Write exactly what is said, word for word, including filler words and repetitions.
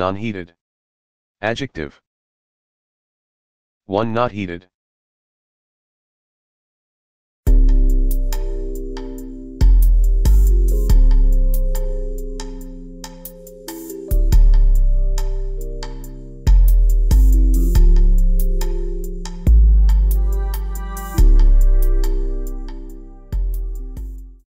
non-heated. Adjective. one. Not heated.